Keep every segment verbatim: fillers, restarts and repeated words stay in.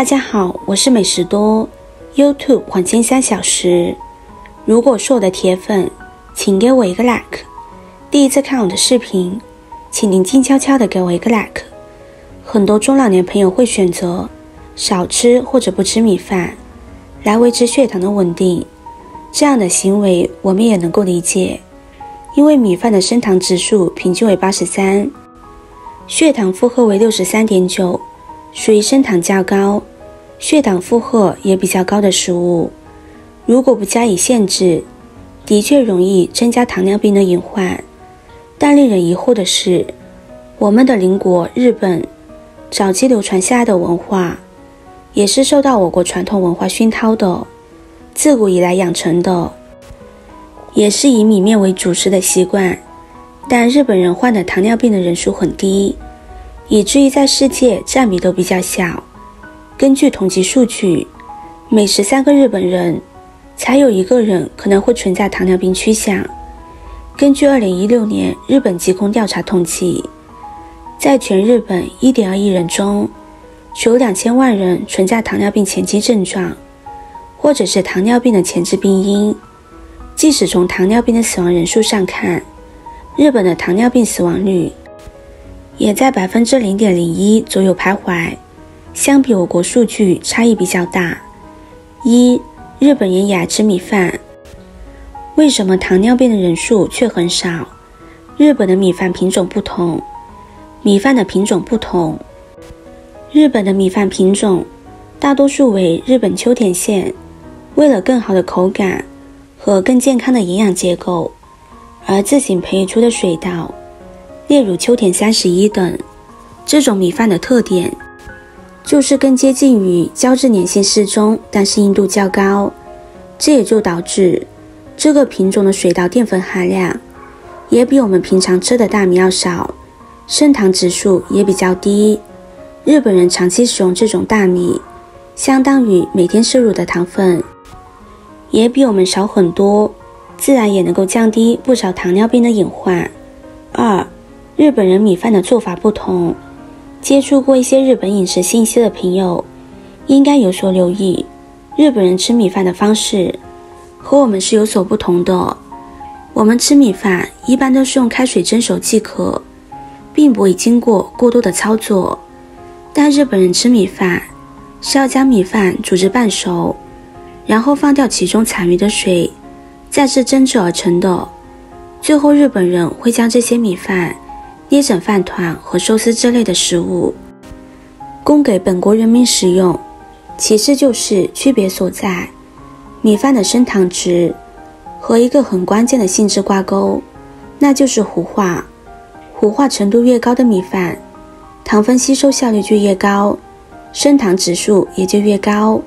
大家好，我是美食多 YouTube 黄金三小时。如果是我的铁粉，请给我一个 like。 第一次看我的视频，请您静悄悄的给我一个 like。 很多中老年朋友会选择少吃或者不吃米饭来维持血糖的稳定，这样的行为我们也能够理解，因为米饭的升糖指数平均为 八十三， 血糖负荷为 六十三点九， 属于升糖较高、血糖负荷也比较高的食物，如果不加以限制，的确容易增加糖尿病的隐患。但令人疑惑的是，我们的邻国日本早期流传下来的文化，也是受到我国传统文化熏陶的，自古以来养成的，也是以米面为主食的习惯。但日本人患的糖尿病的人数很低，以至于在世界占比都比较小。根据统计数据，每十三个日本人才有一个人可能会存在糖尿病趋向。根据二零一六年日本疾控调查统计，在全日本 一点二亿 人中，有两千万人存在糖尿病前期症状，或者是糖尿病的前置病因。即使从糖尿病的死亡人数上看，日本的糖尿病死亡率也在 百分之零点零一 左右徘徊，相比我国数据差异比较大。一、日本人也爱吃米饭，为什么糖尿病的人数却很少？日本的米饭品种不同，米饭的品种不同。日本的米饭品种大多数为日本秋田县，为了更好的口感和更健康的营养结构而自行培育出的水稻，例如秋田三十一等。这种米饭的特点就是更接近于胶质粘性适中，但是硬度较高，这也就导致这个品种的水稻淀粉含量也比我们平常吃的大米要少，升糖指数也比较低。日本人长期使用这种大米，相当于每天摄入的糖分也比我们少很多，自然也能够降低不少糖尿病的隐患。二、日本人米饭的做法不同，接触过一些日本饮食信息的朋友应该有所留意，日本人吃米饭的方式和我们是有所不同的。我们吃米饭一般都是用开水蒸熟即可，并不会经过过多的操作，但日本人吃米饭是要将米饭煮至半熟，然后放掉其中残余的水，再次蒸制而成的。最后日本人会将这些米饭捏成饭团和寿司之类的食物供给本国人民食用。其次就是区别所在，米饭的升糖值和一个很关键的性质挂钩，那就是糊化。糊化程度越高的米饭，糖分吸收效率就越高，升糖指数也就越高。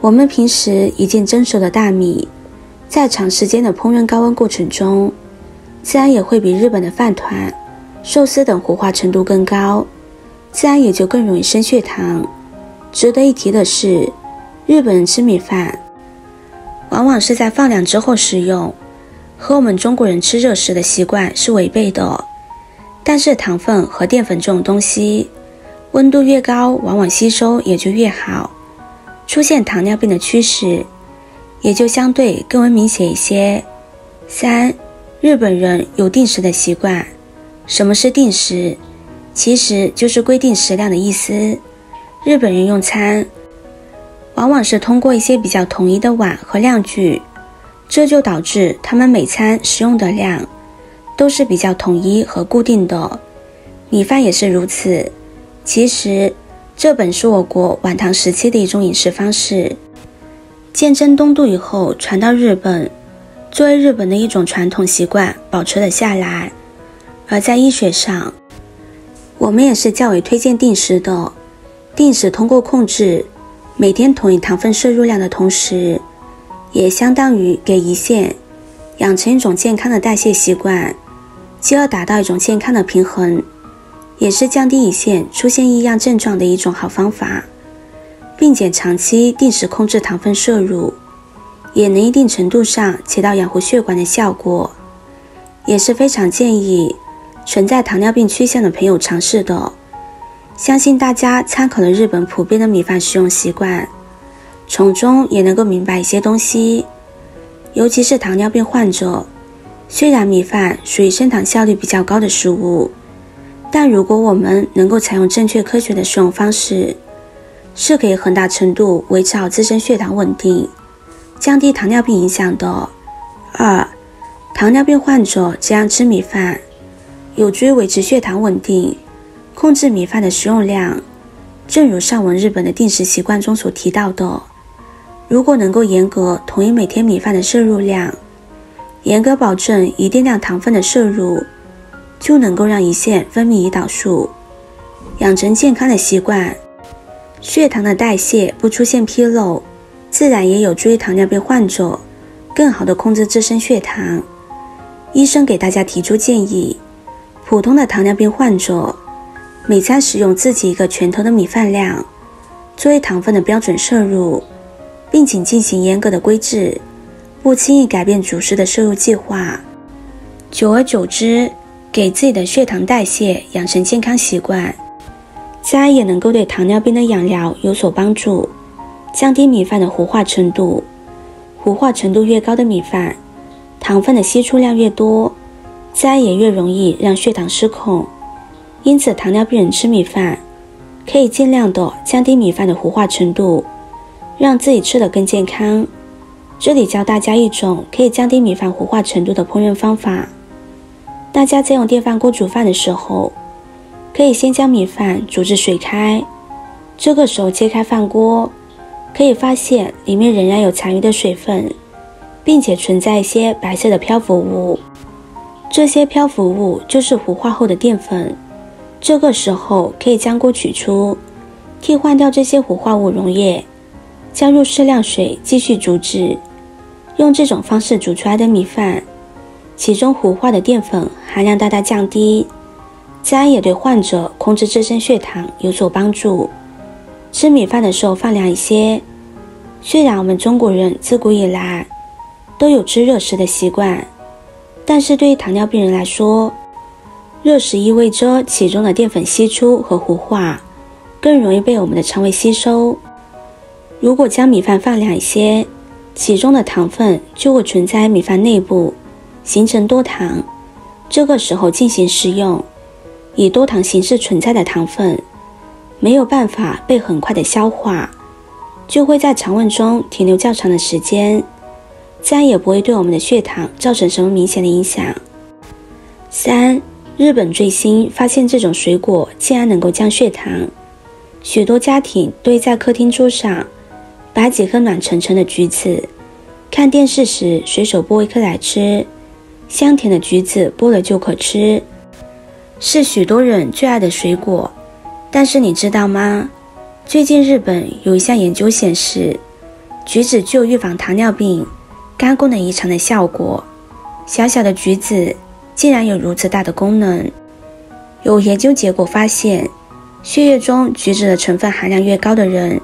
我们平时已经蒸熟的大米，在长时间的烹饪高温过程中，自然也会比日本的饭团、寿司等糊化程度更高，自然也就更容易升血糖。值得一提的是，日本人吃米饭往往是在放凉之后食用，和我们中国人吃热食的习惯是违背的。但是糖分和淀粉这种东西，温度越高往往吸收也就越好，出现糖尿病的趋势也就相对更为明显一些。三、日本人有定时的习惯。什么是定时？其实就是规定食量的意思。日本人用餐往往是通过一些比较统一的碗和量具，这就导致他们每餐食用的量都是比较统一和固定的，米饭也是如此。其实这本是我国晚唐时期的一种饮食方式，鉴真东渡以后传到日本，作为日本的一种传统习惯保持了下来。而在医学上，我们也是较为推荐定时的。定时通过控制每天统一糖分摄入量的同时，也相当于给胰腺养成一种健康的代谢习惯，进而达到一种健康的平衡，也是降低胰腺出现异样症状的一种好方法。并且长期定时控制糖分摄入，也能一定程度上起到养护血管的效果，也是非常建议存在糖尿病趋向的朋友尝试的。相信大家参考了日本普遍的米饭食用习惯，从中也能够明白一些东西。尤其是糖尿病患者，虽然米饭属于升糖效率比较高的食物，但如果我们能够采用正确科学的食用方式，是可以很大程度维持好自身血糖稳定，降低糖尿病影响的。二、糖尿病患者这样吃米饭，有助于维持血糖稳定，控制米饭的食用量。正如上文日本的定食习惯中所提到的，如果能够严格统一每天米饭的摄入量，严格保证一定量糖分的摄入，就能够让胰腺分泌胰岛素，养成健康的习惯，血糖的代谢不出现纰漏，自然也有助于糖尿病患者更好地控制自身血糖。医生给大家提出建议，普通的糖尿病患者每餐食用自己一个拳头的米饭量作为糖分的标准摄入，并请进行严格的规制，不轻易改变主食的摄入计划。久而久之，给自己的血糖代谢养成健康习惯，自然也能够对糖尿病的养疗有所帮助，降低米饭的糊化程度。糊化程度越高的米饭，糖分的析出量越多，自然也越容易让血糖失控。因此，糖尿病人吃米饭可以尽量的降低米饭的糊化程度，让自己吃得更健康。这里教大家一种可以降低米饭糊化程度的烹饪方法。大家在用电饭锅煮饭的时候，可以先将米饭煮至水开，这个时候揭开饭锅，可以发现里面仍然有残余的水分，并且存在一些白色的漂浮物，这些漂浮物就是糊化后的淀粉。这个时候可以将锅取出，替换掉这些糊化物溶液，加入适量水继续煮制。用这种方式煮出来的米饭，其中糊化的淀粉含量大大降低，自然也对患者控制自身血糖有所帮助。吃米饭的时候放凉一些，虽然我们中国人自古以来都有吃热食的习惯，但是对于糖尿病人来说，热食意味着其中的淀粉析出和糊化更容易被我们的肠胃吸收。如果将米饭放凉一些，其中的糖分就会存在米饭内部，形成多糖，这个时候进行食用，以多糖形式存在的糖分没有办法被很快的消化，就会在肠胃中停留较长的时间，自然也不会对我们的血糖造成什么明显的影响。三、日本最新发现这种水果竟然能够降血糖，许多家庭堆在客厅桌上，摆几颗暖橙橙的橘子，看电视时随手剥一颗来吃。香甜的橘子剥了就可吃，是许多人最爱的水果。但是你知道吗？最近日本有一项研究显示，橘子具有预防糖尿病、肝功能异常的效果。小小的橘子竟然有如此大的功能。有研究结果发现，血液中橘子的成分含量越高的人，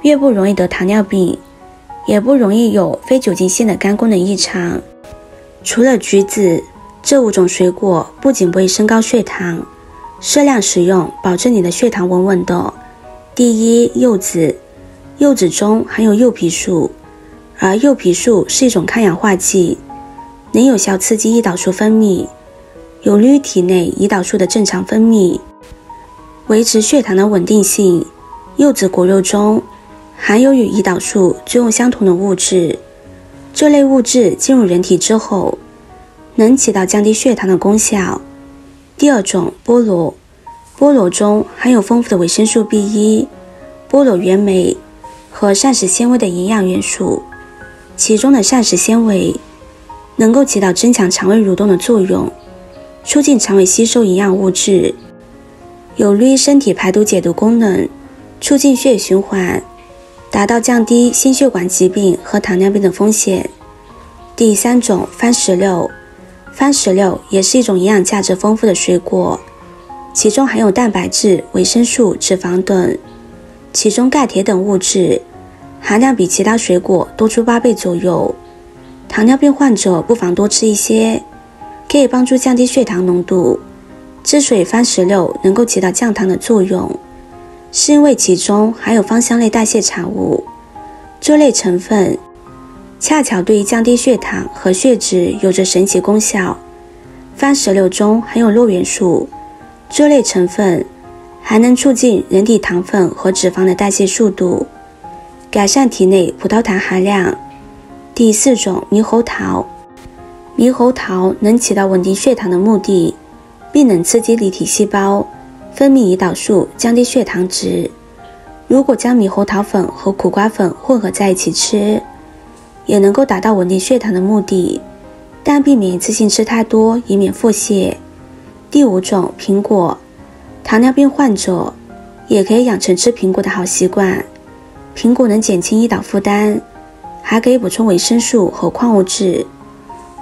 越不容易得糖尿病，也不容易有非酒精性的肝功能异常。除了橘子，这五种水果不仅不会升高血糖，适量食用保证你的血糖稳稳的。第一，柚子。柚子中含有柚皮素，而柚皮素是一种抗氧化剂，能有效刺激胰岛素分泌，有利于体内胰岛素的正常分泌，维持血糖的稳定性。柚子果肉中含有与胰岛素作用相同的物质，这类物质进入人体之后，能起到降低血糖的功效。第二种，菠萝。菠萝中含有丰富的维生素 B 一、菠萝原酶和膳食纤维的营养元素，其中的膳食纤维能够起到增强肠胃蠕动的作用，促进肠胃吸收营养物质，有利于身体排毒解毒功能，促进血液循环，达到降低心血管疾病和糖尿病的风险。第三种，番石榴。番石榴也是一种营养价值丰富的水果，其中含有蛋白质、维生素、脂肪等，其中钙、铁等物质含量比其他水果多出八倍左右。糖尿病患者不妨多吃一些，可以帮助降低血糖浓度。之所以番石榴能够起到降糖的作用，是因为其中含有芳香类代谢产物。这类成分恰巧对于降低血糖和血脂有着神奇功效。番石榴中含有铬元素，这类成分还能促进人体糖分和脂肪的代谢速度，改善体内葡萄糖含量。第四种，猕猴桃。猕猴桃能起到稳定血糖的目的，并能刺激离体细胞分泌胰岛素，降低血糖值。如果将猕猴桃粉和苦瓜粉混合在一起吃，也能够达到稳定血糖的目的，但避免一次性吃太多，以免腹泻。第五种，苹果。糖尿病患者也可以养成吃苹果的好习惯。苹果能减轻胰岛负担，还可以补充维生素和矿物质，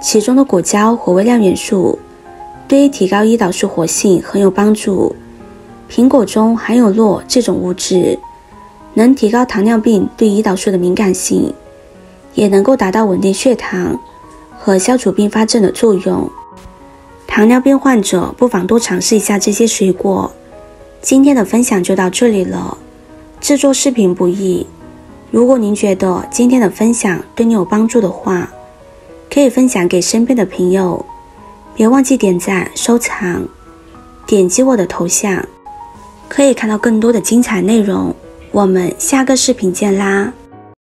其中的果胶和微量元素对于提高胰岛素活性很有帮助。苹果中含有铬这种物质，能提高糖尿病对胰岛素的敏感性，也能够达到稳定血糖和消除并发症的作用。糖尿病患者不妨多尝试一下这些水果。今天的分享就到这里了。制作视频不易，如果您觉得今天的分享对你有帮助的话，可以分享给身边的朋友，别忘记点赞、收藏，点击我的头像。可以看到更多的精彩内容，我们下个视频见啦！